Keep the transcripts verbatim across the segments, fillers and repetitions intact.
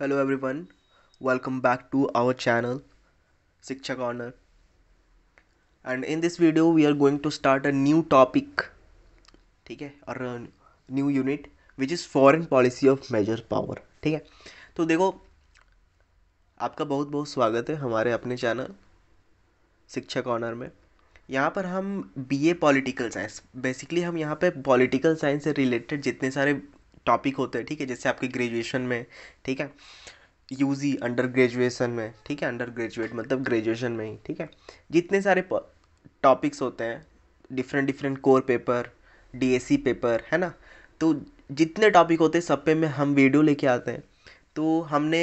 Hello everyone, welcome back to our channel Shiksha Corner, and in this video we are going to start a new topic, ठीक है, और new unit which is foreign policy of major power, ठीक है। तो देखो, आपका बहुत बहुत स्वागत है हमारे अपने चैनल शिक्षा कॉर्नर में। यहाँ पर हम B A political science, basically हम यहाँ पे पॉलिटिकल साइंस से रिलेटेड जितने सारे टॉपिक होते हैं, ठीक है, जैसे आपके ग्रेजुएशन में, ठीक है, यूजी अंडर ग्रेजुएशन में, ठीक है, अंडर ग्रेजुएट मतलब ग्रेजुएशन में ही, ठीक है, जितने सारे टॉपिक्स होते हैं, different different core paper, DSC paper, है ना, तो जितने टॉपिक होते हैं सब पे में हम वीडियो लेके आते हैं। तो हमने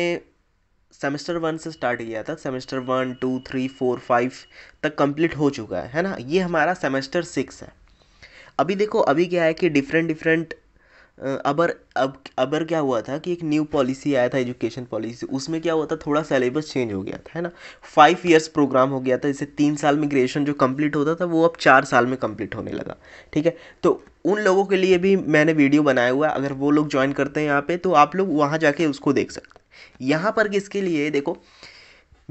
सेमेस्टर वन से स्टार्ट किया था, semester one two three four five तक कंप्लीट हो चुका है है ना। ये हमारा सेमेस्टर सिक्स है। अभी देखो, अभी क्या है कि डिफरेंट डिफरेंट अबर अब अबर क्या हुआ था कि एक न्यू पॉलिसी आया था, एजुकेशन पॉलिसी, उसमें क्या हुआ था, थोड़ा सिलेबस चेंज हो गया था, है ना। फाइव इयर्स प्रोग्राम हो गया था, जैसे तीन साल में ग्रेजुएशन जो कंप्लीट होता था वो अब चार साल में कंप्लीट होने लगा, ठीक है। तो उन लोगों के लिए भी मैंने वीडियो बनाया हुआ है, अगर वो लोग ज्वाइन करते हैं यहाँ पर तो आप लोग वहाँ जाके उसको देख सकते हैं। यहाँ पर किसके लिए, देखो,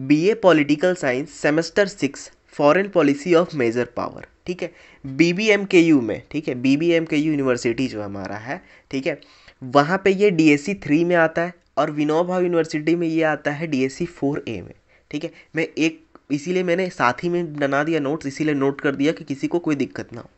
B A political science semester six foreign policy of major power, ठीक है, B B M K U में, ठीक है, B B M K U university जो हमारा है, ठीक है, वहाँ पे ये डी एस सी थ्री में आता है और विनोबा भावे यूनिवर्सिटी में ये आता है D S C four A में, ठीक है। मैं एक इसीलिए मैंने साथ ही में बना दिया नोट्स, इसीलिए नोट कर दिया कि किसी को कोई दिक्कत ना हो।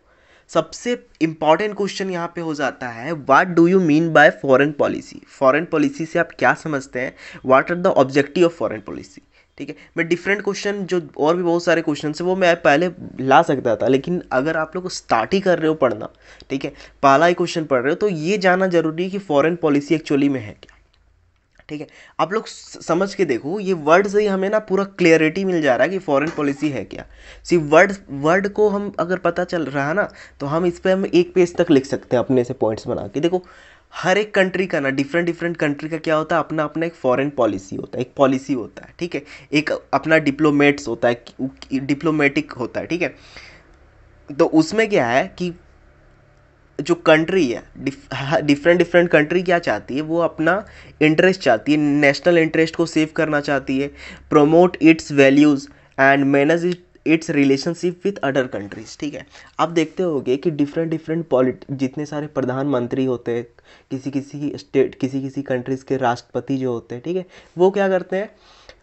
सबसे इम्पॉर्टेंट क्वेश्चन यहाँ पे हो जाता है, what do you mean by foreign policy, foreign policy से आप क्या समझते हैं, what are the objective of foreign policy, ठीक है। मैं डिफरेंट क्वेश्चन जो और भी बहुत सारे क्वेश्चन है वो मैं पहले ला सकता था, लेकिन अगर आप लोग स्टार्ट ही कर रहे हो पढ़ना, ठीक है, पहला ही क्वेश्चन पढ़ रहे हो, तो ये जानना जरूरी है कि फॉरेन पॉलिसी एक्चुअली में है क्या, ठीक है। आप लोग समझ के देखो, ये वर्ड से ही हमें ना पूरा क्लियरिटी मिल जा रहा है कि फॉरेन पॉलिसी है क्या। सिर्फ वर्ड वर्ड को हम अगर पता चल रहा है ना, तो हम इस पर हम एक पेज तक लिख सकते हैं अपने से पॉइंट्स बना के। देखो, हर एक कंट्री का ना, डिफरेंट डिफरेंट कंट्री का क्या होता है, अपना अपना एक फॉरेन पॉलिसी होता है, एक पॉलिसी होता है, ठीक है, एक अपना डिप्लोमेट्स होता है, डिप्लोमेटिक होता है, ठीक है। तो उसमें क्या है कि जो कंट्री है, डिफरेंट डिफरेंट कंट्री क्या चाहती है, वो अपना इंटरेस्ट चाहती है, नेशनल इंटरेस्ट को सेव करना चाहती है, promote its values and manage it its relationship with other countries, ठीक है। आप देखते होगे कि डिफरेंट डिफरेंट पॉलिट जितने सारे प्रधानमंत्री होते हैं, किसी किसी स्टेट, किसी किसी कंट्रीज़ के राष्ट्रपति जो होते हैं, ठीक है, वो क्या करते हैं,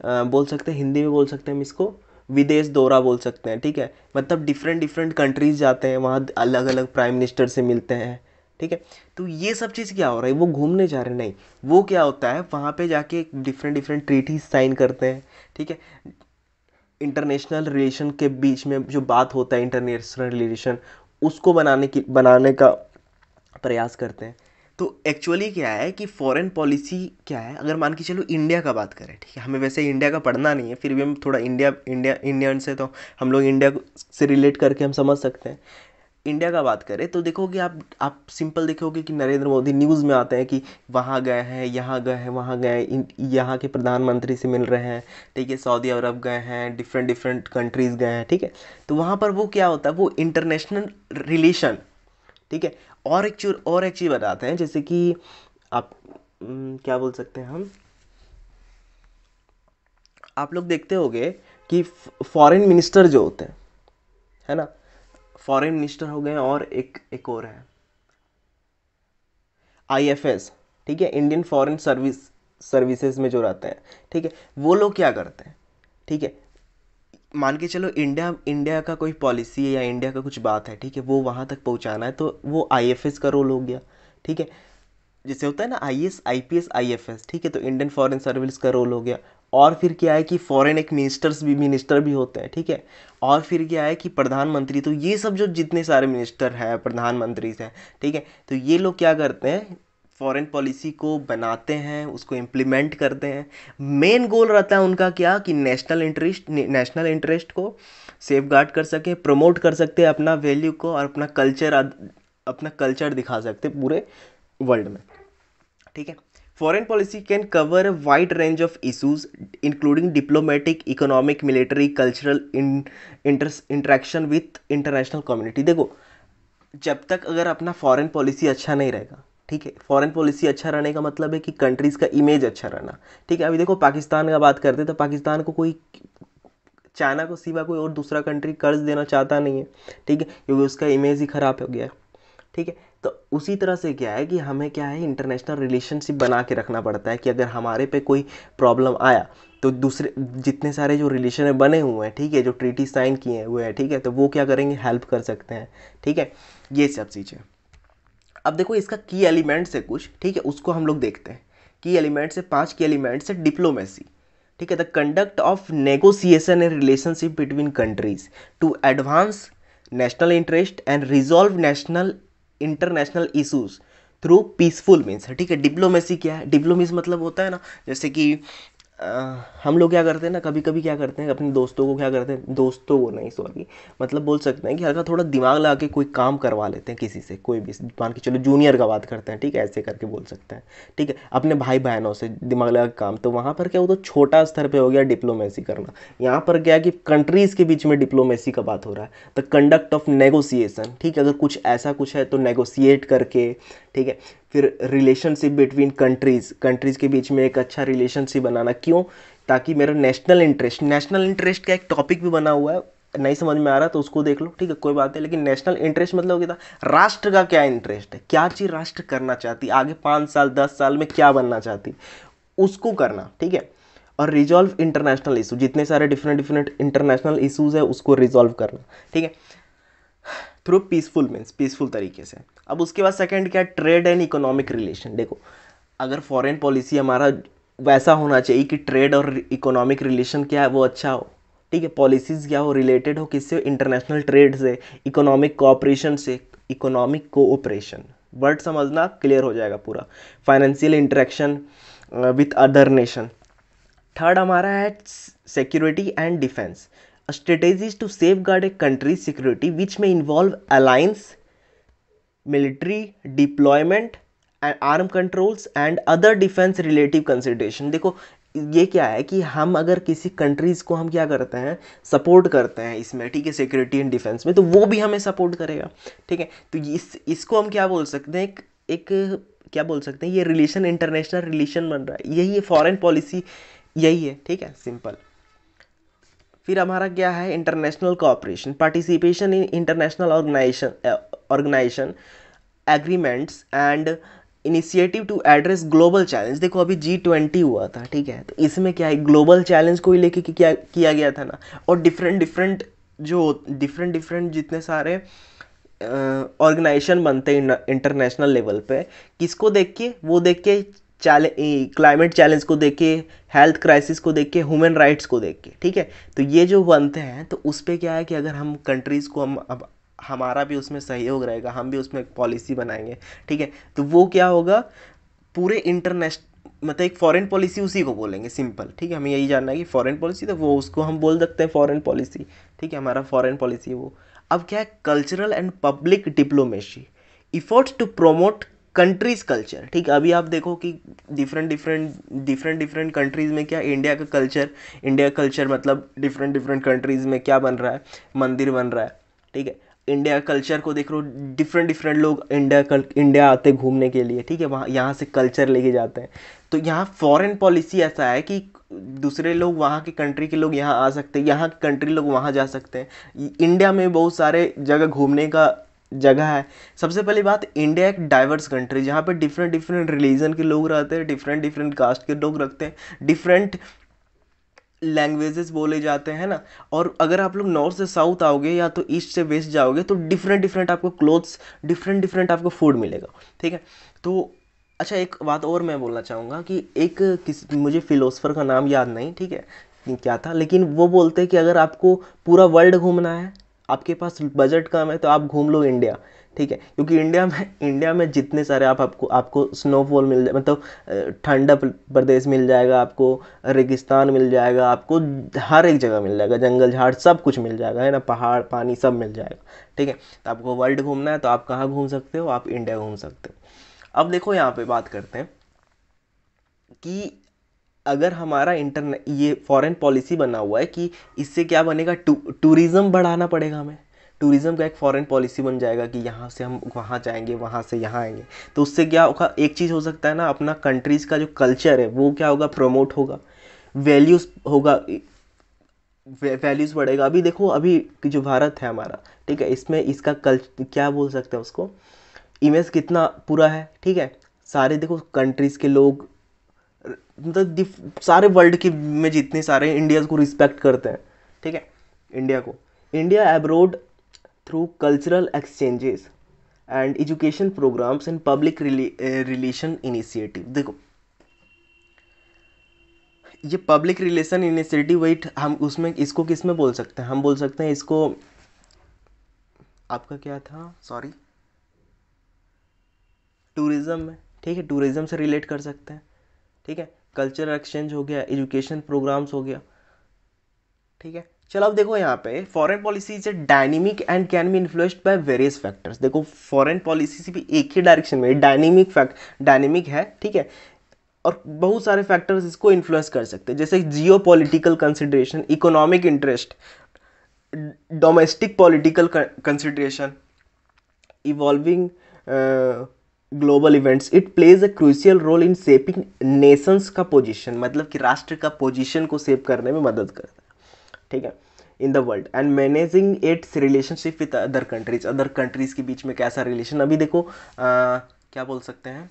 आ, बोल सकते हैं, हिंदी में बोल सकते हैं हम इसको विदेश दौरा बोल सकते हैं, ठीक है, मतलब डिफरेंट डिफरेंट कंट्रीज़ जाते हैं, वहाँ अलग अलग प्राइम मिनिस्टर से मिलते हैं, ठीक है। तो ये सब चीज़ क्या हो रहा है, वो घूमने जा रहे नहीं, वो क्या होता है, वहाँ पर जाके डिफरेंट डिफरेंट ट्रीटीज साइन करते हैं, ठीक है। इंटरनेशनल रिलेशन के बीच में जो बात होता है, इंटरनेशनल रिलेशन उसको बनाने की बनाने का प्रयास करते हैं। तो एक्चुअली क्या है कि फॉरेन पॉलिसी क्या है, अगर मान के चलो इंडिया का बात करें, ठीक है, हमें वैसे इंडिया का पढ़ना नहीं है, फिर भी हम थोड़ा इंडिया इंडिया इंडियन से, तो हम लोग इंडिया से रिलेट करके हम समझ सकते हैं। इंडिया का बात करें तो देखोगे आप आप सिंपल देखोगे कि नरेंद्र मोदी न्यूज़ में आते हैं कि वहाँ गए हैं, यहाँ गए हैं, वहाँ गए हैं, यहाँ के प्रधानमंत्री से मिल रहे हैं, ठीक है, सऊदी अरब गए हैं, डिफरेंट डिफरेंट कंट्रीज़ गए हैं, ठीक है। तो वहाँ पर वो क्या होता है, वो इंटरनेशनल रिलेशन, ठीक है। और एक चीज और एक चीज़ बताते हैं, जैसे कि आप न, क्या बोल सकते हैं हम, आप लोग देखते होगे कि फॉरेन मिनिस्टर जो होते हैं, है ना, फॉरेन मिनिस्टर हो गए, और एक एक और है आई एफ एस, ठीक है, इंडियन फॉरेन सर्विस सर्विसेज में जो रहते हैं, ठीक है, वो लोग क्या करते हैं, ठीक है, मान के चलो इंडिया इंडिया का कोई पॉलिसी है या इंडिया का कुछ बात है, ठीक है, वो वहाँ तक पहुँचाना है, तो वो आई एफ एस का रोल हो गया, ठीक है, जैसे होता है ना I A S I P S I F S, ठीक है, तो इंडियन फॉरेन सर्विस का रोल हो गया। और फिर क्या है कि फॉरेन एक मिनिस्टर्स भी मिनिस्टर भी होते हैं, ठीक है, और फिर क्या है कि प्रधानमंत्री, तो ये सब जो जितने सारे मिनिस्टर हैं, प्रधानमंत्री हैं, ठीक है, तो ये लोग क्या करते हैं, फॉरेन पॉलिसी को बनाते हैं, उसको इम्प्लीमेंट करते हैं। मेन गोल रहता है उनका क्या कि नेशनल इंटरेस्ट नेशनल इंटरेस्ट को सेफगार्ड कर सके, प्रमोट कर सकते हैं अपना वैल्यू को, और अपना कल्चर अपना कल्चर दिखा सकते पूरे वर्ल्ड में, ठीक है। Foreign policy can cover a wide range of issues, including diplomatic, economic, military, cultural in, inter, interaction with international community। देखो, जब तक अगर अपना foreign policy अच्छा नहीं रहेगा, ठीक है। फॉरेन पॉलिसी अच्छा रहने का मतलब है कि कंट्रीज़ का इमेज अच्छा रहना, ठीक है। अभी देखो पाकिस्तान का बात करते हैं तो पाकिस्तान को कोई चाइना को सिवा कोई और दूसरा कंट्री कर्ज देना चाहता नहीं है, ठीक है, क्योंकि उसका इमेज ही ख़राब हो गया है, ठीक है। तो उसी तरह से क्या है कि हमें क्या है इंटरनेशनल रिलेशनशिप बना के रखना पड़ता है कि अगर हमारे पे कोई प्रॉब्लम आया तो दूसरे जितने सारे जो रिलेशन में बने हुए हैं, ठीक है, जो ट्रीटी साइन किए हुए हैं, ठीक है, तो वो क्या करेंगे हेल्प कर सकते हैं, ठीक है, ये सब चीज़ें। अब देखो इसका की एलिमेंट्स है कुछ, ठीक है, उसको हम लोग देखते हैं। की एलिमेंट्स है पाँच की एलिमेंट्स है डिप्लोमेसी, ठीक है, the conduct of negotiation and relationship between countries to advance national interest and resolve national international issues through peaceful means, ठीक है। डिप्लोमेसी क्या है? डिप्लोमेसी मतलब होता है ना, जैसे कि आ, हम लोग क्या करते हैं ना, कभी कभी क्या करते हैं अपने दोस्तों को क्या करते हैं दोस्तों को नहीं सॉरी मतलब बोल सकते हैं कि हल्का थोड़ा दिमाग लगा के कोई काम करवा लेते हैं किसी से, कोई भी मान के चलो जूनियर का बात करते हैं, ठीक है, ऐसे करके बोल सकते हैं, ठीक है, अपने भाई बहनों से दिमाग लगा के काम। तो वहाँ पर क्या हो तो छोटा स्तर पर हो गया डिप्लोमेसी करना। यहाँ पर क्या है कि कंट्रीज़ के बीच में डिप्लोमेसी का बात हो रहा है। द कंडक्ट ऑफ नेगोशिएशन, ठीक है, अगर कुछ ऐसा कुछ है तो नेगोशिएट करके, ठीक है, फिर रिलेशनशिप बिटवीन कंट्रीज़, कंट्रीज़ के बीच में एक अच्छा रिलेशनशिप बनाना। क्यों? ताकि मेरा नेशनल इंटरेस्ट, नेशनल इंटरेस्ट का एक टॉपिक भी बना हुआ है, नहीं समझ में आ रहा तो उसको देख लो, ठीक है, कोई बात नहीं। लेकिन नेशनल इंटरेस्ट मतलब क्या था, राष्ट्र का क्या इंटरेस्ट है, क्या चीज़ राष्ट्र करना चाहती, आगे पाँच साल दस साल में क्या बनना चाहती, उसको करना, ठीक है। और रिजॉल्व इंटरनेशनल इशू, जितने सारे डिफरेंट डिफरेंट इंटरनेशनल इशूज़ है उसको रिजॉल्व करना, ठीक है, थ्रू पीसफुल मीन्स पीसफुल तरीके से। अब उसके बाद सेकंड क्या है, ट्रेड एंड इकोनॉमिक रिलेशन। देखो अगर फॉरेन पॉलिसी हमारा वैसा होना चाहिए कि ट्रेड और इकोनॉमिक रिलेशन क्या है वो अच्छा हो, ठीक है, पॉलिसीज़ क्या हो रिलेटेड हो किससे, इंटरनेशनल ट्रेड से, इकोनॉमिक कोऑपरेशन से, इकोनॉमिक कोऑपरेशन वर्ड समझना क्लियर हो जाएगा पूरा, financial interaction with other nation. Third हमारा है security and defence, strategies to safeguard a countries security which में involve alliance, military deployment and arm controls and other defence relative consideration. देखो ये क्या है कि हम अगर किसी कंट्रीज़ को हम क्या करते हैं सपोर्ट करते हैं इसमें, ठीक है, सिक्योरिटी एंड डिफेंस में, तो वो भी हमें सपोर्ट करेगा, ठीक है। तो इस इसको हम क्या बोल सकते हैं, एक, एक क्या बोल सकते हैं, ये रिलेशन इंटरनेशनल रिलेशन बन रहा है, यही है फॉरेन पॉलिसी, यही है, ठीक है, सिंपल। फिर हमारा क्या है international cooperation, participation in international organisation organisation agreements and initiative to address global challenge. देखो अभी जी ट्वेंटी हुआ था, ठीक है, तो इसमें क्या है ग्लोबल चैलेंज को ही लेके क्या किया गया था ना, और डिफरेंट डिफरेंट जो डिफरेंट डिफरेंट जितने सारे ऑर्गेनाइजेशन uh, बनते हैं इंटरनेशनल लेवल पे, किसको देख के, वो देख के चैलेंज, क्लाइमेट चैलेंज को देख के, हेल्थ क्राइसिस को देख के, ह्यूमन राइट्स को देख के, ठीक है। तो ये जो बनते हैं तो उस पर क्या है कि अगर हम कंट्रीज़ को हम अब हमारा भी उसमें सहयोग रहेगा, हम भी उसमें पॉलिसी बनाएंगे, ठीक है, तो वो क्या होगा पूरे इंटरनेशनल मतलब एक फॉरेन पॉलिसी उसी को बोलेंगे सिंपल, ठीक है। हमें यही जानना है कि फॉरेन पॉलिसी तो वो उसको हम बोल सकते हैं फॉरेन पॉलिसी, ठीक है, हमारा फॉरेन पॉलिसी है वो। अब क्या है cultural and public diplomacy, efforts to promote countries culture, ठीक है। अभी आप देखो कि different different different different countries में क्या इंडिया का कल्चर, इंडिया का कल्चर मतलब डिफरेंट डिफरेंट कंट्रीज़ में क्या बन रहा है, मंदिर बन रहा है, ठीक है, इंडिया कल्चर को देख लो, डिफरेंट डिफरेंट लोग इंडिया इंडिया आते घूमने के लिए, ठीक है, वहाँ यहाँ से कल्चर लेके जाते हैं। तो यहाँ फॉरेन पॉलिसी ऐसा है कि दूसरे लोग वहाँ के कंट्री के लोग यहाँ आ सकते हैं, यहाँ के कंट्री लोग वहाँ जा सकते हैं, इंडिया में बहुत सारे जगह घूमने का जगह है। सबसे पहली बात इंडिया एक डाइवर्स कंट्री जहाँ पे डिफरेंट डिफरेंट रिलीजन के लोग रहते हैं, डिफरेंट डिफरेंट कास्ट के लोग रखते हैं, डिफरेंट लैंग्वेजेस बोले जाते हैं ना। और अगर आप लोग नॉर्थ से साउथ आओगे या तो ईस्ट से वेस्ट जाओगे तो डिफरेंट डिफरेंट आपको क्लोथ्स, डिफरेंट डिफरेंट आपको फूड मिलेगा, ठीक है। तो अच्छा एक बात और मैं बोलना चाहूँगा कि एक किस मुझे फिलोसोफर का नाम याद नहीं, ठीक है, क्या था, लेकिन वो बोलते हैं कि अगर आपको पूरा वर्ल्ड घूमना है, आपके पास बजट कम है, तो आप घूम लो इंडिया, ठीक है, क्योंकि इंडिया में इंडिया में जितने सारे आप आपको आपको स्नोफॉल मिल जाए मतलब ठंडा प्रदेश मिल जाएगा, आपको रेगिस्तान मिल जाएगा, आपको हर एक जगह मिल जाएगा, जंगल झाड़ सब कुछ मिल जाएगा, है ना, पहाड़ पानी सब मिल जाएगा, ठीक है। तो आपको वर्ल्ड घूमना है तो आप कहाँ घूम सकते हो, आप इंडिया घूम सकते हो। अब देखो यहाँ पर बात करते हैं कि अगर हमारा इंटरने ये फॉरेन पॉलिसी बना हुआ है कि इससे क्या बनेगा, टू टूरिज़म बढ़ाना पड़ेगा हमें, टूरिज़म का एक फॉरेन पॉलिसी बन जाएगा कि यहाँ से हम वहाँ जाएंगे, वहाँ से यहाँ आएंगे। तो उससे क्या होगा, एक चीज़ हो सकता है ना, अपना कंट्रीज़ का जो कल्चर है वो क्या होगा, प्रमोट होगा, वैल्यूज़ होगा, वैल्यूज़ बढ़ेगा। अभी देखो, अभी जो भारत है हमारा, ठीक है, इसमें इसका कल्चर क्या बोल सकते हैं उसको, इमेज कितना पूरा है, ठीक है। सारे देखो कंट्रीज़ के लोग, मतलब सारे वर्ल्ड के में जितने सारे इंडिया को रिस्पेक्ट करते हैं, ठीक है, इंडिया को। India abroad through cultural exchanges and education programmes and public relation initiative. देखो ये पब्लिक रिलेशन इनिशिएटिव, वेट हम उसमें इसको किस में बोल सकते हैं, हम बोल सकते हैं इसको, आपका क्या था, सॉरी, टूरिज़म में, ठीक है, टूरिज़म से रिलेट कर सकते हैं, ठीक है। कल्चरल एक्सचेंज हो गया, एजुकेशन प्रोग्राम्स हो गया, ठीक है। चलो अब देखो यहाँ पे foreign policy is dynamic and can be influenced by various factors. देखो फॉरेन पॉलिसी से भी एक ही डायरेक्शन में, डायनेमिक फैक्ट डायनेमिक है, ठीक है, और बहुत सारे फैक्टर्स इसको इन्फ्लुएंस कर सकते हैं, जैसे geopolitical consideration, economic interest, domestic political consideration, evolving global events. It plays a crucial role in shaping nations का पोजीशन, मतलब कि राष्ट्र का पोजीशन को सेव करने में मदद करता है, ठीक है, in the world and managing its relationship with other countries. Other countries के बीच में कैसा रिलेशन, अभी देखो आ, क्या बोल सकते हैं,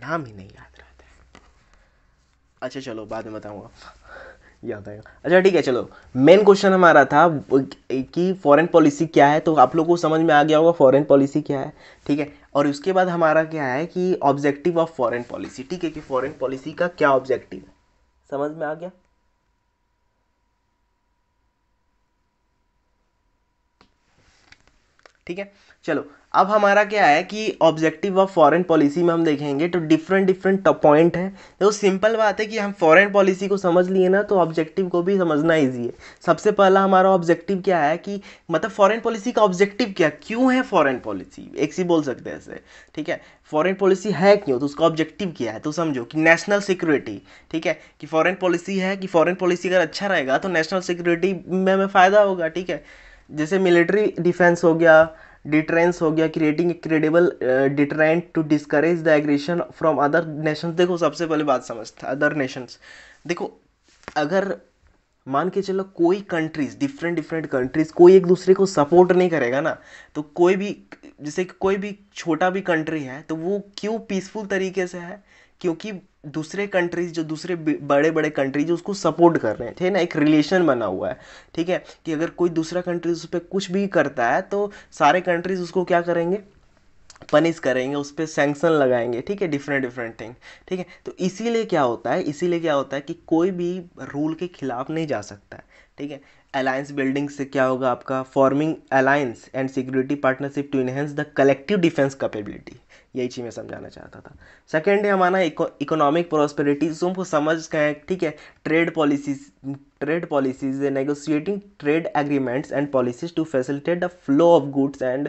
नाम ही नहीं याद रहता है। अच्छा चलो बाद में बताऊँगा, याद आएगा। अच्छा ठीक है, चलो मेन क्वेश्चन हमारा था कि फॉरेन पॉलिसी क्या है, तो आप लोगों को समझ में आ गया होगा फॉरेन पॉलिसी क्या है, ठीक है। और उसके बाद हमारा क्या है कि ऑब्जेक्टिव ऑफ फॉरेन पॉलिसी, ठीक है, कि फॉरेन पॉलिसी का क्या ऑब्जेक्टिव है, समझ में आ गया। ठीक है चलो, अब हमारा क्या है कि ऑब्जेक्टिव ऑफ फॉरेन पॉलिसी में हम देखेंगे तो डिफरेंट डिफरेंट पॉइंट है। तो सिंपल बात है कि हम फॉरेन पॉलिसी को समझ लिए ना तो ऑब्जेक्टिव को भी समझना ईजी है। सबसे पहला हमारा ऑब्जेक्टिव क्या है कि मतलब फॉरेन पॉलिसी का ऑब्जेक्टिव क्या, क्यों है फॉरेन पॉलिसी, एक सी बोल सकते हैं ऐसे, ठीक है। फॉरेन पॉलिसी है क्यों, तो उसका ऑब्जेक्टिव क्या है, तो समझो कि नेशनल सिक्योरिटी, ठीक है, कि फॉरेन पॉलिसी है कि फॉरेन पॉलिसी अगर अच्छा रहेगा तो नेशनल सिक्योरिटी में हमें फ़ायदा होगा, ठीक है। जैसे मिलिट्री डिफेंस हो गया, डिटरेंस हो गया, creating credible deterrent to discourage the aggression from other nations. देखो सबसे पहले बात समझते अदर नेशंस, देखो अगर मान के चलो कोई कंट्रीज़, डिफरेंट डिफरेंट कंट्रीज़ कोई एक दूसरे को सपोर्ट नहीं करेगा ना, तो कोई भी, जैसे कोई भी छोटा भी कंट्री है तो वो क्यों पीसफुल तरीके से है, क्योंकि दूसरे कंट्रीज जो दूसरे बड़े बड़े कंट्रीज जो उसको सपोर्ट कर रहे हैं, ठीक है ना, एक रिलेशन बना हुआ है, ठीक है, कि अगर कोई दूसरा कंट्रीज उस पर कुछ भी करता है तो सारे कंट्रीज उसको क्या करेंगे, पनिश करेंगे, उस पर सैंक्शन लगाएंगे, ठीक है, डिफरेंट डिफरेंट थिंग, ठीक है। तो इसीलिए क्या होता है, इसीलिए क्या होता है कि कोई भी रूल के खिलाफ नहीं जा सकता है, ठीक है। अलायंस बिल्डिंग से क्या होगा आपका, forming alliance and security partnership to enhance the collective defence capability, यही चीज़ मैं समझाना चाहता था। सेकेंड है हमारा इकोनॉमिक प्रोस्पेरिटी, उसको समझ गए, ठीक है। Trade policies, trade policies negotiating trade agreements and policies to facilitate the flow of goods and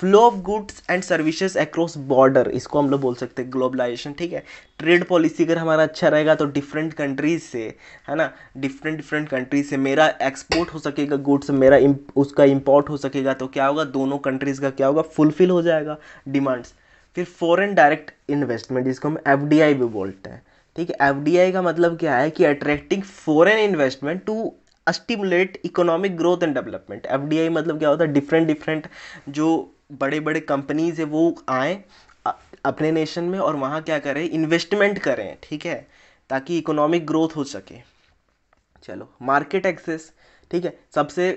flow of goods and services across border, इसको हम लोग बोल सकते हैं ग्लोबलाइजेशन, ठीक है। ट्रेड पॉलिसी अगर हमारा अच्छा रहेगा तो डिफरेंट कंट्रीज से, है ना, डिफरेंट डिफरेंट कंट्रीज से मेरा एक्सपोर्ट हो सकेगा गुड्स, मेरा उसका इम्पोर्ट हो सकेगा, तो क्या होगा, दोनों कंट्रीज़ का क्या होगा, फुलफिल हो जाएगा डिमांड्स। फिर फॉरेन डायरेक्ट इन्वेस्टमेंट, जिसको हम एफ डी आई भी बोलते हैं, ठीक है। एफ डी आई का मतलब क्या है कि attracting foreign investment to stimulate economic growth and development. F D I मतलब क्या होता है, डिफरेंट डिफरेंट जो बड़े बड़े कंपनीज है वो आएँ अपने नेशन में और वहाँ क्या करें, इन्वेस्टमेंट करें, ठीक है, ताकि इकोनॉमिक ग्रोथ हो सके। चलो मार्केट एक्सेस, ठीक है, सबसे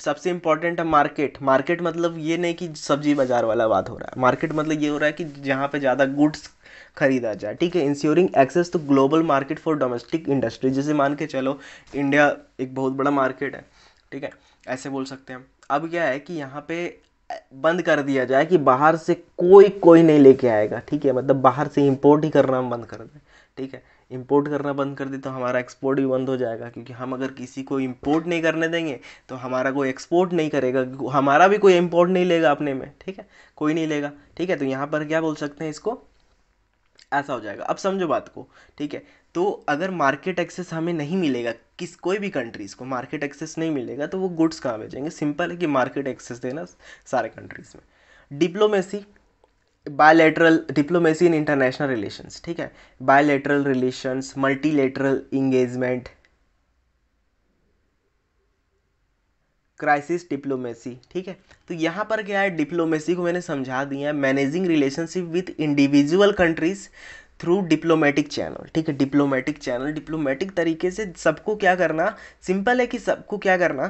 सबसे इम्पॉर्टेंट है मार्केट। मार्केट मतलब ये नहीं कि सब्जी बाज़ार वाला बात हो रहा है, मार्केट मतलब ये हो रहा है कि जहाँ पे ज़्यादा गुड्स खरीदा जाए, ठीक है। Ensuring access to global market for domestic industry, जैसे मान के चलो इंडिया एक बहुत बड़ा मार्केट है, ठीक है, ऐसे बोल सकते हैं हम। अब क्या है कि यहाँ पे बंद कर दिया जाए कि बाहर से कोई कोई नहीं लेके आएगा, ठीक है, मतलब बाहर से इम्पोर्ट ही करना हम बंद कर दें, ठीक है। इम्पोर्ट करना बंद कर दे तो हमारा एक्सपोर्ट भी बंद हो जाएगा, क्योंकि हम अगर किसी को इम्पोर्ट नहीं करने देंगे तो हमारा कोई एक्सपोर्ट नहीं करेगा, हमारा भी कोई इम्पोर्ट नहीं लेगा अपने में, ठीक है, कोई नहीं लेगा, ठीक है। तो यहाँ पर क्या बोल सकते हैं इसको, ऐसा हो जाएगा। अब समझो बात को, ठीक है। तो अगर मार्केट एक्सेस हमें नहीं मिलेगा, किस कोई भी कंट्रीज़ को मार्केट एक्सेस नहीं मिलेगा तो वो गुड्स कहाँ भेजेंगे। सिंपल है कि मार्केट एक्सेस देना सारे कंट्रीज़ में। Diplomacy, bilateral diplomacy in international relations, ठीक है, bilateral relations, multilateral engagement, crisis diplomacy, ठीक है। तो यहाँ पर क्या है, डिप्लोमेसी को मैंने समझा दिया है, managing relationship with individual countries through diplomatic channel, ठीक है, डिप्लोमेटिक चैनल। डिप्लोमेटिक तरीके से सबको क्या करना, सिंपल है कि सबको क्या करना,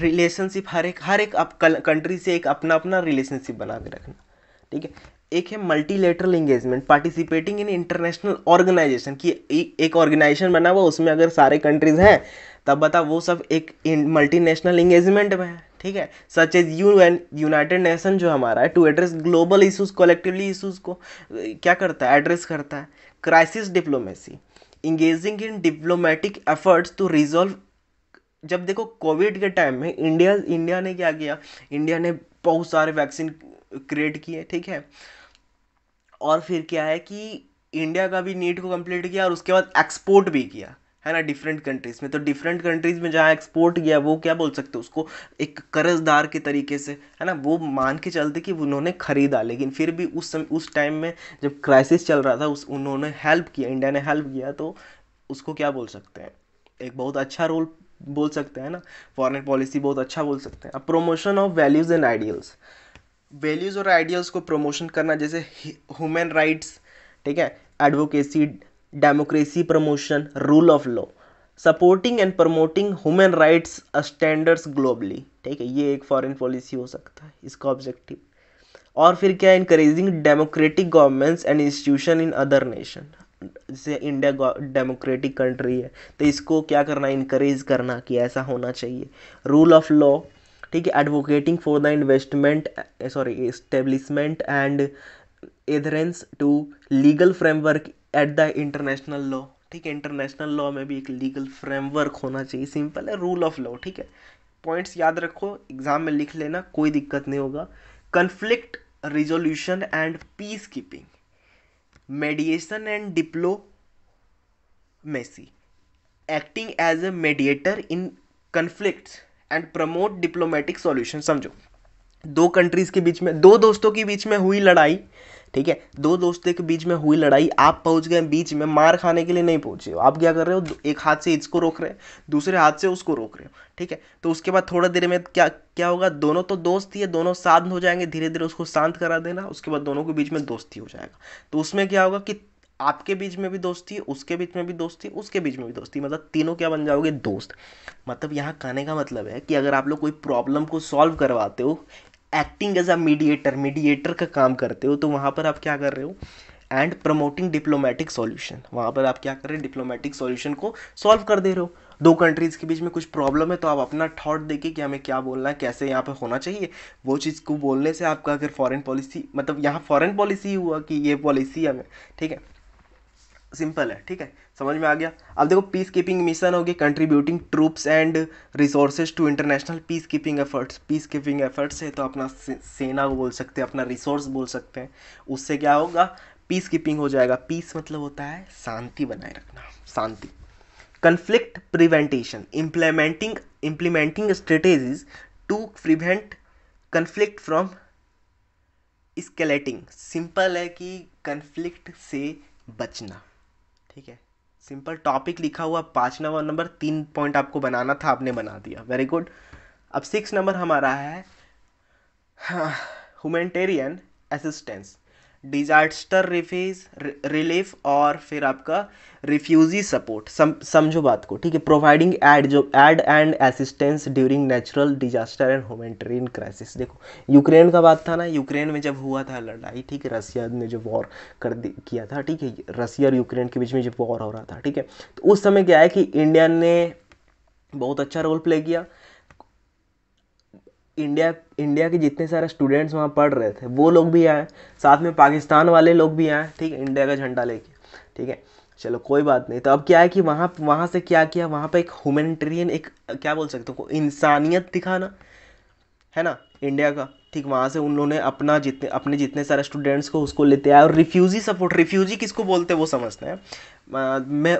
रिलेशनशिप हर एक हर एक आप कंट्री से एक अपना अपना रिलेशनशिप बना के रखना, ठीक है। एक है multilateral engagement, participating in international organisation, कि एक ऑर्गेनाइजेशन बना हुआ उसमें अगर सारे कंट्रीज हैं तब बता वो सब एक मल्टीनेशनल इंगेजमेंट में है, ठीक है। Such as U N United Nation जो हमारा है, to address global issues, collectively issues को क्या करता है, एड्रेस करता है। Crisis diplomacy, engaging in diplomatic efforts to resolve. जब देखो कोविड के टाइम में इंडिया इंडिया ने क्या किया, इंडिया ने बहुत सारे वैक्सीन क्रिएट किए, ठीक है, और फिर क्या है कि इंडिया का भी नीड को कंप्लीट किया और उसके बाद एक्सपोर्ट भी किया है ना डिफरेंट कंट्रीज़ में। तो डिफरेंट कंट्रीज़ में जहाँ एक्सपोर्ट किया वो क्या बोल सकते हो, उसको एक कर्जदार के तरीके से, है ना, वो मान के चलते कि उन्होंने ख़रीदा, लेकिन फिर भी उस समय उस टाइम में जब क्राइसिस चल रहा था उस उन्होंने हेल्प किया, इंडिया ने हेल्प किया, तो उसको क्या बोल सकते हैं, एक बहुत अच्छा रोल बोल सकते हैं ना, फॉरेन पॉलिसी बहुत अच्छा बोल सकते हैं। अब promotion of values and ideals, values और आइडियल्स को प्रमोशन करना, जैसे ह्यूमन राइट्स, ठीक है, advocacy, democracy promotion, rule of law, supporting and promoting human rights standards globally, ठीक है, ये एक फॉरेन पॉलिसी हो सकता है इसका ऑब्जेक्टिव। और फिर क्या है, encouraging democratic governments and institution in other nation, जैसे इंडिया डेमोक्रेटिक कंट्री है तो इसको क्या करना, इनकरेज करना कि ऐसा होना चाहिए। रूल ऑफ लॉ, ठीक है, advocating for the investment sorry establishment and adherence to legal framework at the international law, ठीक है, इंटरनेशनल लॉ में भी एक लीगल फ्रेमवर्क होना चाहिए। सिंपल है, रूल ऑफ लॉ, ठीक है। पॉइंट्स याद रखो, एग्जाम में लिख लेना, कोई दिक्कत नहीं होगा। Conflict resolution and peacekeeping, mediation and diplomacy, acting as a mediator in conflicts and promote diplomatic solution. समझो, दो कंट्रीज़ के बीच में, दो दोस्तों के बीच में हुई लड़ाई, ठीक है, दो दोस्तों के बीच में हुई लड़ाई, आप पहुंच गए बीच में, मार खाने के लिए नहीं पहुंचे हो। आप क्या कर रहे हो, एक हाथ से इसको रोक रहे हो, दूसरे हाथ से उसको रोक रहे हो, ठीक है। तो उसके बाद थोड़ा देर में क्या क्या होगा, दोनों तो दोस्त ही है, दोनों शांत हो जाएंगे, धीरे धीरे उसको शांत करा देना, उसके बाद दोनों के बीच में दोस्ती हो जाएगा। तो उसमें क्या होगा कि आपके बीच में भी दोस्ती, उसके बीच में भी दोस्ती, उसके बीच में भी दोस्ती, मतलब तीनों क्या बन जाओगे, दोस्त। मतलब यहाँ कहने का मतलब है कि अगर आप लोग कोई प्रॉब्लम को सॉल्व करवाते हो, acting as a mediator, mediator का काम करते हो, तो वहाँ पर आप क्या कर रहे हो, एंड प्रमोटिंग डिप्लोमेटिक सॉल्यूशन, वहाँ पर आप क्या कर रहे हो, डिप्लोमेटिक सॉल्यूशन को सॉल्व कर दे रहे हो। दो कंट्रीज़ के बीच में कुछ प्रॉब्लम है तो आप अपना थॉट देके कि हमें क्या बोलना है, कैसे यहाँ पे होना चाहिए, वो चीज़ को बोलने से आपका अगर फॉरेन पॉलिसी, मतलब यहाँ फॉरेन पॉलिसी हुआ कि ये पॉलिसी हमें, ठीक है, सिंपल है, ठीक है, समझ में आ गया। अब देखो, पीस कीपिंग मिशन हो गया, contributing troops and resources to international peacekeeping efforts. Peacekeeping efforts है तो अपना सेना को बोल सकते हैं, अपना रिसोर्स बोल सकते हैं, उससे क्या होगा, पीस कीपिंग हो जाएगा। पीस मतलब होता है शांति बनाए रखना, शांति। Conflict prevention, implementing implementing strategies to prevent conflict from escalating. Simple है कि कन्फ्लिक्ट से बचना, ठीक है, सिंपल टॉपिक लिखा हुआ, पाँच नंबर नंबर तीन पॉइंट आपको बनाना था, आपने बना दिया, वेरी गुड। अब सिक्स नंबर हमारा है humanitarian assistance, disaster refuge relief, और फिर आपका रिफ्यूजी सपोर्ट। समझो बात को, ठीक है, प्रोवाइडिंग एड जो aid and assistance during natural disaster and humanitarian crisis. देखो, यूक्रेन का बात था ना, यूक्रेन में जब हुआ था लड़ाई, ठीक है, रसिया ने जो वॉर कर किया था, ठीक है, रसिया और यूक्रेन के बीच में जब वॉर हो रहा था, ठीक है, तो उस समय क्या है कि इंडिया ने बहुत अच्छा रोल प्ले किया। इंडिया इंडिया के जितने सारे स्टूडेंट्स वहाँ पढ़ रहे थे वो लोग भी आए, साथ में पाकिस्तान वाले लोग भी आए, ठीक है, इंडिया का झंडा लेके, ठीक है, चलो कोई बात नहीं। तो अब क्या है कि वहाँ वहाँ से क्या किया, वहाँ पे एक ह्यूमैनिटेरियन, एक क्या बोल सकते हो, इंसानियत दिखाना, है ना, इंडिया का, ठीक, वहाँ से उन लोगों ने अपना जितने अपने जितने सारे स्टूडेंट्स को उसको लेते आए। और रिफ्यूजी सपोर्ट, रिफ्यूजी किसको बोलते हैं वो समझते हैं, मैं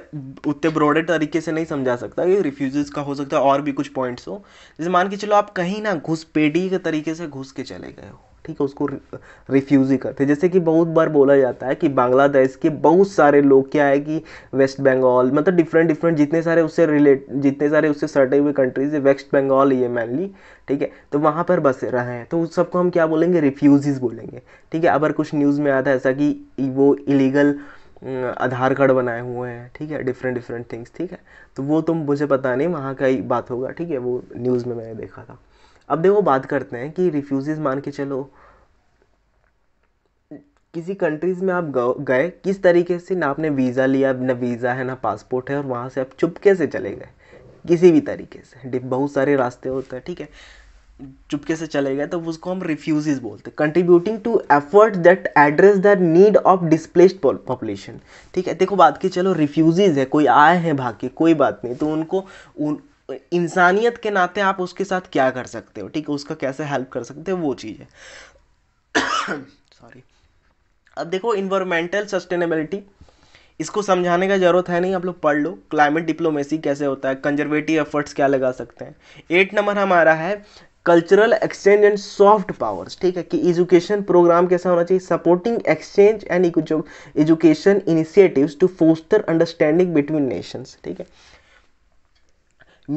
उतने ब्रॉडर तरीके से नहीं समझा सकता, ये रिफ्यूजीज़ का हो सकता है और भी कुछ पॉइंट्स हो। जैसे मान के चलो आप कहीं ना घुसपैठी के तरीके से घुस के चले गए हो, ठीक है, उसको रिफ्यूजी करते हैं। जैसे कि बहुत बार बोला जाता है कि बांग्लादेश के बहुत सारे लोग क्या है कि वेस्ट बंगाल, मतलब डिफरेंट डिफरेंट जितने सारे उससे रिलेट जितने सारे उससे सटे हुए कंट्रीज है, वेस्ट बंगाल ये मेनली, ठीक है, तो वहाँ पर बसे रहे हैं, तो उस सबको हम क्या बोलेंगे, रिफ्यूजीज़ बोलेंगे, ठीक है। अगर कुछ न्यूज़ में आया था ऐसा कि वो इलीगल आधार कार्ड बनाए हुए हैं, ठीक है, डिफरेंट डिफरेंट थिंग्स, ठीक है, तो वो तो मुझे पता नहीं, वहाँ का ही बात होगा, ठीक है, वो न्यूज़ में मैंने देखा था। अब देखो बात करते हैं कि रिफ्यूजीज मान के चलो किसी कंट्रीज़ में आप गए किस तरीके से, ना आपने वीज़ा लिया, ना वीज़ा है ना पासपोर्ट है, और वहाँ से आप चुपके से चले गए किसी भी तरीके से, बहुत सारे रास्ते होते हैं, ठीक है, चुपके से चले गए, तो उसको हम रिफ्यूजीज बोलते हैं। Contributing to effort that address the need of displaced population, ठीक है। देखो बात की चलो रिफ्यूजीज है, कोई आए हैं भाग के, कोई बात नहीं, तो उनको उन इंसानियत के नाते आप उसके साथ क्या कर सकते हो, ठीक है, उसका कैसे हेल्प कर सकते हो, वो चीज़ है। सॉरी। अब देखो इन्वायरमेंटल सस्टेनेबिलिटी, इसको समझाने का ज़रूरत है नहीं, आप लोग पढ़ लो, क्लाइमेट डिप्लोमेसी कैसे होता है, कंजर्वेटिव एफर्ट्स क्या लगा सकते हैं। एट नंबर हमारा है cultural exchange and soft powers, ठीक है, कि एजुकेशन प्रोग्राम कैसा होना चाहिए, supporting exchange and education initiatives to foster understanding between nations, ठीक है।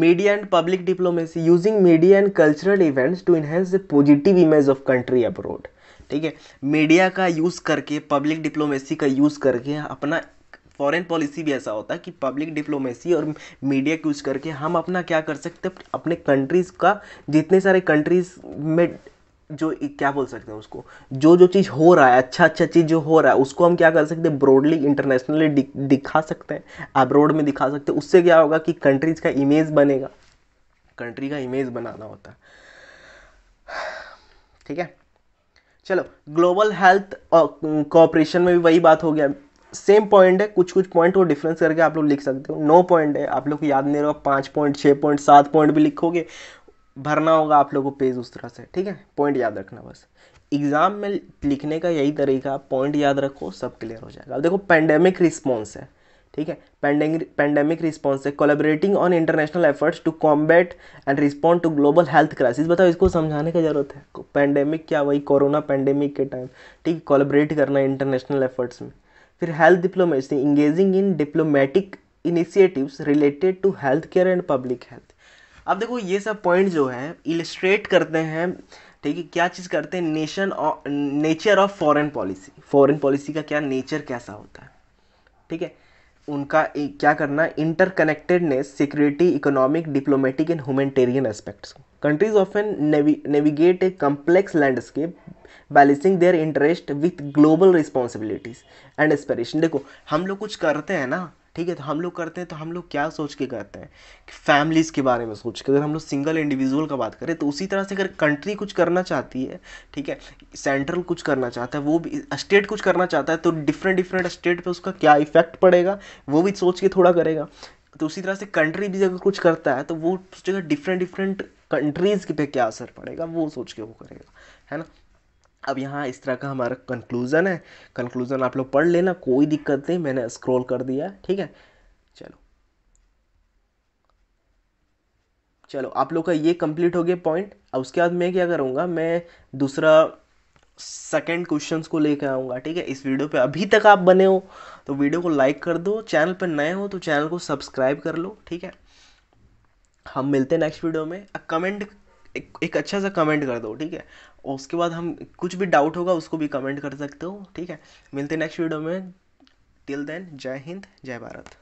Media and public diplomacy, using media and cultural events to enhance the positive image of country abroad, ठीक है, मीडिया का यूज़ करके, public diplomacy का use करके, अपना foreign policy भी ऐसा होता है कि पब्लिक डिप्लोमेसी और मीडिया का यूज़ करके हम अपना क्या कर सकते हैं, अपने कंट्रीज़ का जितने सारे कंट्रीज़ में जो क्या बोल सकते हैं उसको, जो जो चीज़ हो रहा है, अच्छा अच्छा चीज़ जो हो रहा है उसको हम क्या कर सकते हैं, ब्रॉडली इंटरनेशनली दि, दिखा सकते हैं, अब्रॉड में दिखा सकते हैं। उससे क्या होगा कि कंट्रीज़ का इमेज बनेगा, कंट्री का इमेज बनाना होता है, ठीक है। चलो ग्लोबल हेल्थ कोऑपरेशन में भी वही बात हो गया, सेम पॉइंट है, कुछ कुछ पॉइंट को डिफरेंस करके आप लोग लिख सकते हो, नौ पॉइंट है, आप लोग को याद नहीं होगा, पाँच पॉइंट छः पॉइंट सात पॉइंट भी लिखोगे, भरना होगा आप लोगों को पेज उस तरह से, ठीक है, पॉइंट याद रखना बस, एग्ज़ाम में लिखने का यही तरीका, पॉइंट याद रखो, सब क्लियर हो जाएगा। अब देखो पेंडेमिक रिस्पॉन्स है, ठीक है, पेंडेमिक पेंडेमिक रिस्पॉन्स है, collaborating on international efforts to combat and respond to global health crisis, बताओ इसको समझाने की ज़रूरत है, पेंडेमिक क्या, वही कोरोना पेंडेमिक के टाइम, ठीक है, कोलैबोरेट करना इंटरनेशनल एफर्ट्स में। फिर health diplomacy, engaging in diplomatic initiatives related to health care and public health. अब देखो ये सब पॉइंट जो है इलस्ट्रेट करते हैं, ठीक है, क्या चीज़ करते हैं, nation of nature of foreign policy, foreign policy का क्या नेचर कैसा होता है, ठीक है, उनका क्या करना, interconnectedness, security, economic, diplomatic and humanitarian aspects. Countries often navigate a complex landscape balancing their interest with global responsibilities and aspiration. देखो हम लोग कुछ करते हैं ना, ठीक है, तो हम लोग करते हैं तो हम लोग क्या सोच के करते हैं कि फैमिलीज़ के बारे में सोच के, अगर हम लोग सिंगल इंडिविजुअल का बात करें तो उसी तरह से अगर कंट्री कुछ करना चाहती है, ठीक है, सेंट्रल कुछ करना चाहता है, वो भी स्टेट कुछ करना चाहता है, तो डिफरेंट डिफरेंट स्टेट पे उसका क्या इफेक्ट पड़ेगा वो भी सोच के थोड़ा करेगा। तो उसी तरह से कंट्री भी अगर कुछ करता है तो वो सोचेगा डिफरेंट डिफरेंट कंट्रीज़ के पे क्या असर पड़ेगा, वो सोच के वो करेगा, है ना। अब यहाँ इस तरह का हमारा कंक्लूज़न है, कंक्लूज़न आप लोग पढ़ लेना, कोई दिक्कत नहीं, मैंने स्क्रॉल कर दिया, ठीक है। चलो चलो आप लोग का ये कंप्लीट हो गया पॉइंट। अब उसके बाद मैं क्या करूँगा, मैं दूसरा सेकंड क्वेश्चंस को लेकर आऊँगा, ठीक है। इस वीडियो पे अभी तक आप बने हो तो वीडियो को लाइक कर दो, चैनल पर नए हो तो चैनल को सब्सक्राइब कर लो, ठीक है। हम मिलते हैं नेक्स्ट वीडियो में, कमेंट एक, एक अच्छा सा कमेंट कर दो, ठीक है, और उसके बाद हम कुछ भी डाउट होगा उसको भी कमेंट कर सकते हो, ठीक है। मिलते हैं नेक्स्ट वीडियो में, टिल देन जय हिंद जय भारत।